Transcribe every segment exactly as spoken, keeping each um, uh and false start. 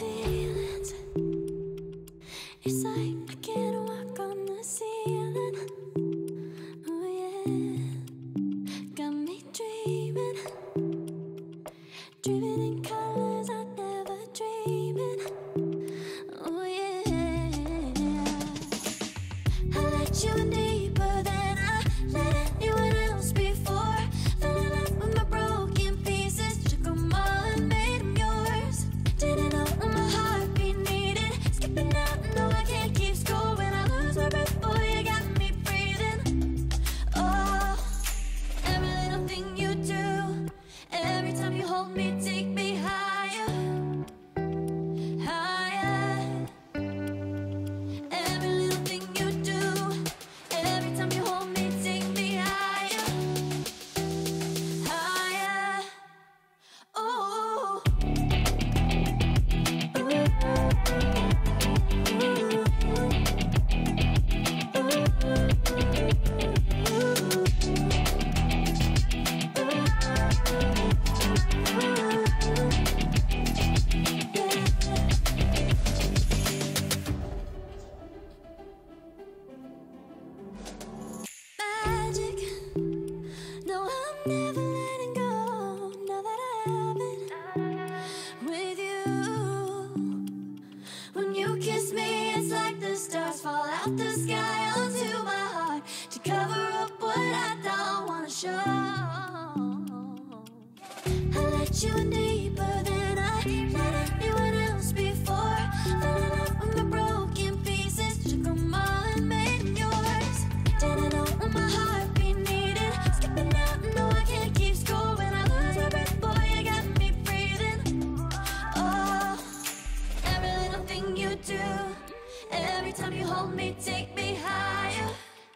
Higher,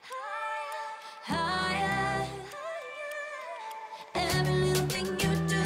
higher, higher. Every little thing you do.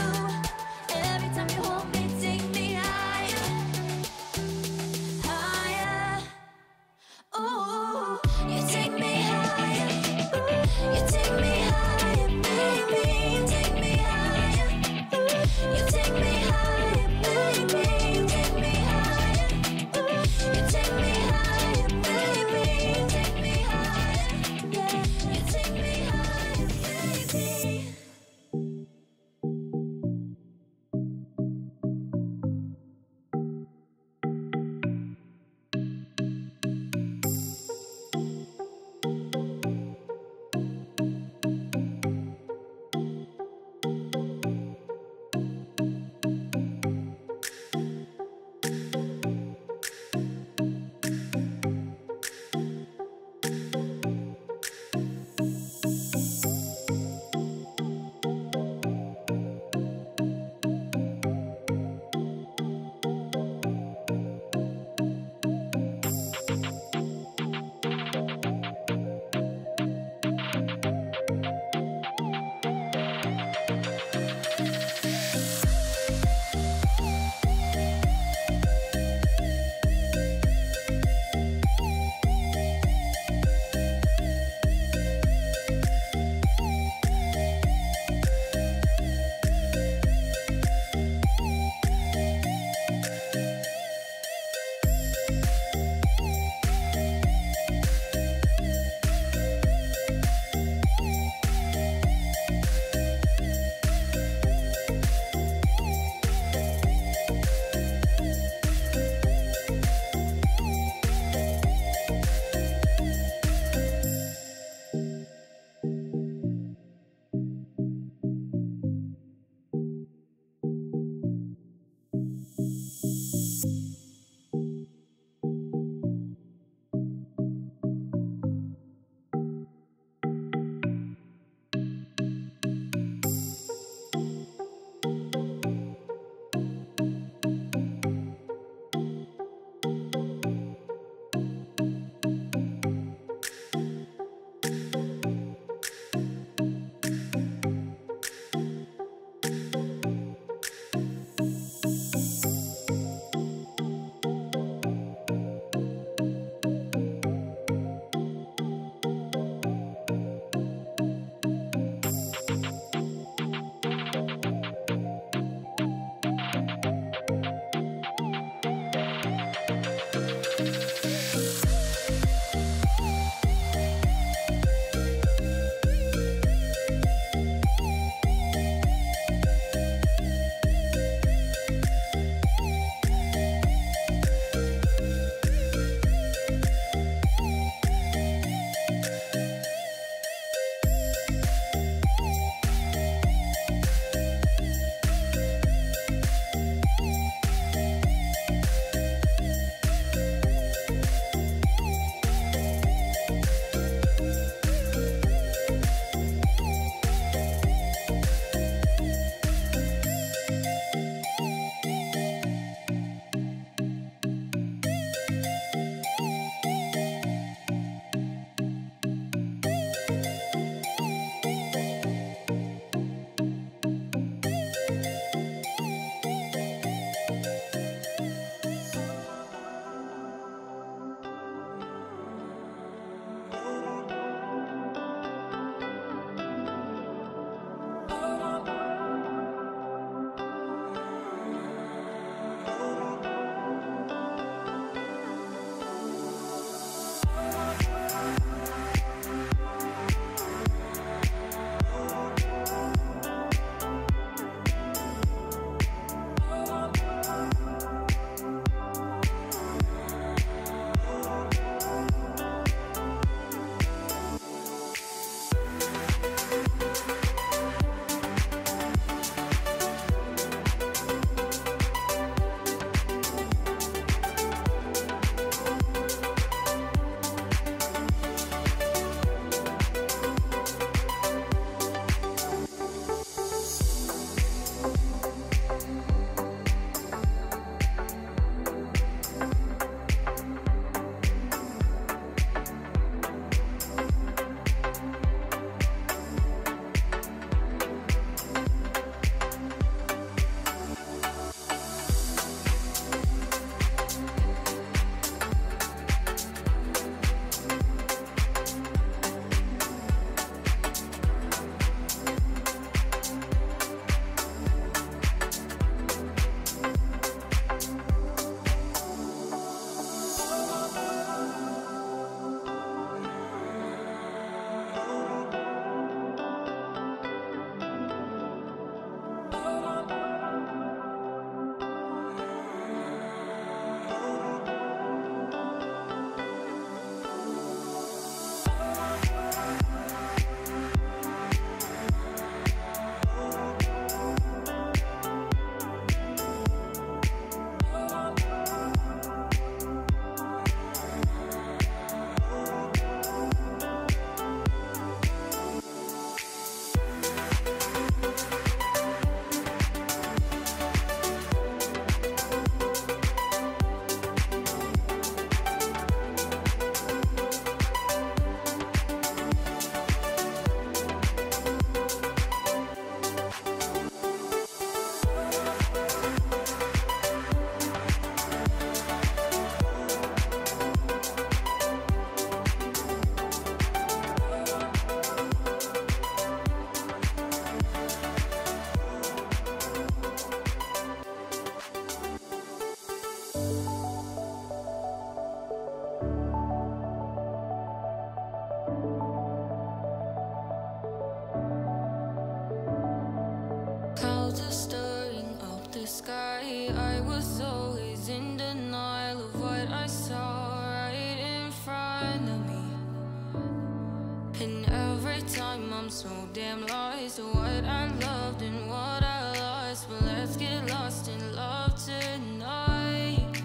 And every time I'm so damn lost to what I loved and what I lost. But let's get lost in love tonight.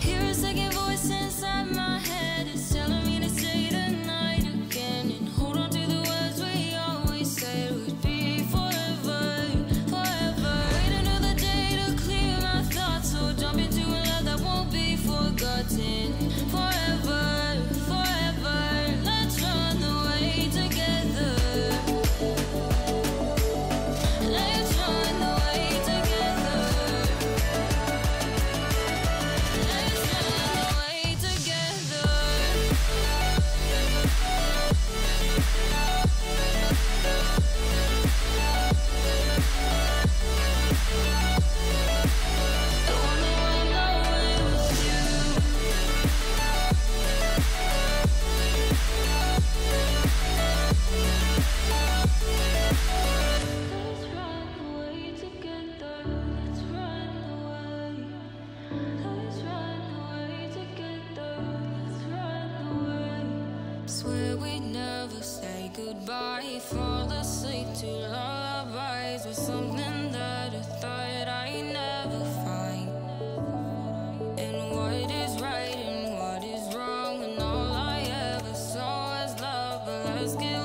Hear a second voice inside my head, it's telling me to stay tonight again. And hold on to the words we always said would be forever, forever. Wait another day to clear my thoughts, so jump into a love that won't be forgotten. Forever, goodbye. Fall asleep to lullabies with something that I thought I'd never find. And what is right and what is wrong, and all I ever saw was love. But let's get